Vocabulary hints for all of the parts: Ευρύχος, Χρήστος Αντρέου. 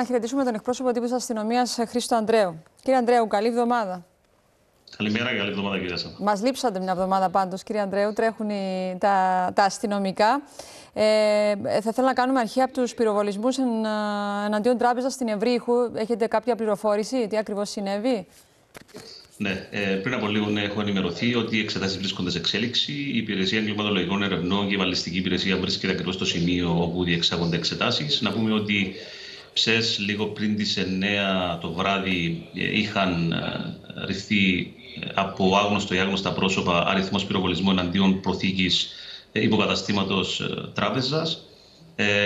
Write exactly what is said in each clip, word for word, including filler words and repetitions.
Να χαιρετήσουμε τον εκπρόσωπο τύπου της αστυνομίας, Χρήστο Αντρέου. Κύριε Αντρέου, καλή εβδομάδα. Καλημέρα και καλή εβδομάδα, κύριε Σάμπα. Μας λείψατε μια εβδομάδα πάντως, κύριε Αντρέου. Τρέχουν οι, τα, τα αστυνομικά. Ε, θα θέλω να κάνουμε αρχή από τους πυροβολισμούς εν, εναντίον τράπεζας στην Ευρύχου. Έχετε κάποια πληροφόρηση, τι ακριβώς συνέβη? Ναι, πριν από λίγο ναι, έχω ενημερωθεί ότι οι εξετάσεις βρίσκονται σε εξέλιξη. Η Υπηρεσία Εγκληματολογικών Ερευνών και η Βαλιστική Υπηρεσία βρίσκεται ακριβώς στο σημείο όπου διεξάγονται εξετάσεις. Να πούμε ότι ψες λίγο πριν τις εννέα το βράδυ είχαν ρυφθεί από άγνωστο ή άγνωστα πρόσωπα αριθμός πυροβολισμού εναντίον προθήκης υποκαταστήματος τράπεζας.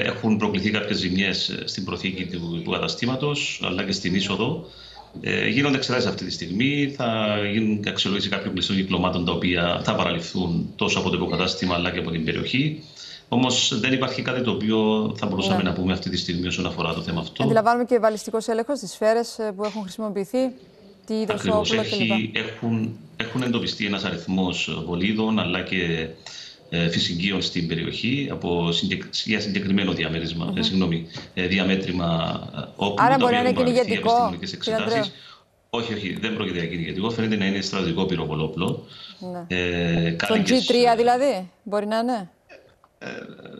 Έχουν προκληθεί κάποιες ζημιές στην προθήκη του, του καταστήματος αλλά και στην είσοδο. Ε, γίνονται εξετάσεις αυτή τη στιγμή. Θα γίνουν αξιολογήσει κάποιων κλειστών κυκλωμάτων τα οποία θα παραληφθούν τόσο από το υποκατάστημα αλλά και από την περιοχή. Όμως δεν υπάρχει κάτι το οποίο θα μπορούσαμε ναι. να πούμε αυτή τη στιγμή όσον αφορά το θέμα αυτό. Αντιλαμβάνομαι και βαλιστικός έλεγχος, τις σφαίρες που έχουν χρησιμοποιηθεί. Τι ακριβώς έχει, έχουν, έχουν εντοπιστεί ένας αριθμός βολίδων αλλά και ε, φυσικίων στην περιοχή από συγκεκ, για συγκεκριμένο διαμέρισμα, mm-hmm. ε, συγγνώμη, ε, διαμέτρημα όπλων. Άρα μπορεί να είναι κυνηγετικό. Όχι, όχι, δεν πρόκειται για κυνηγετικό. Φαίνεται να είναι στρατηγικό πυροβολόπλο. Ναι. Ε, τον τζι τρία δηλαδή, μπορεί να είναι. Ε,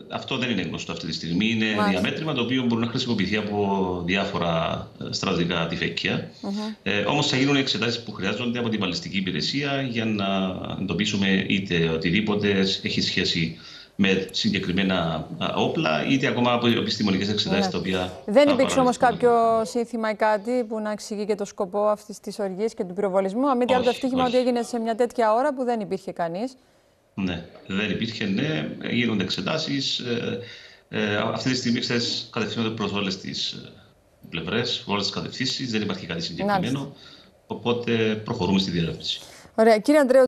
αυτό δεν είναι γνωστό αυτή τη στιγμή. Είναι Μάλιστα. διαμέτρημα το οποίο μπορεί να χρησιμοποιηθεί από διάφορα στρατηγικά τυφέκια. Mm-hmm. Ε, όμως θα γίνουν εξετάσεις που χρειάζονται από την βαλιστική υπηρεσία για να εντοπίσουμε είτε οτιδήποτε έχει σχέση με συγκεκριμένα όπλα, είτε ακόμα από επιστημονικές εξετάσεις yeah. τα οποία. Δεν υπήρξε όμως κάποιο σύνθημα ή κάτι που να εξηγεί και το σκοπό αυτής της οργής και του πυροβολισμού. Αμήν το ευτύχημα ότι έγινε σε μια τέτοια ώρα που δεν υπήρχε κανείς. Ναι, δεν υπήρχε, ναι, γίνονται εξετάσεις. Ε, ε, αυτή τη στιγμή εξετάσεις κατευθύνονται προς όλες τις πλευρές, όλες τις κατευθύνσεις. Δεν υπάρχει κάτι συγκεκριμένο. Οπότε προχωρούμε στη διερεύνηση. Ωραία, κύριε Αντρέου.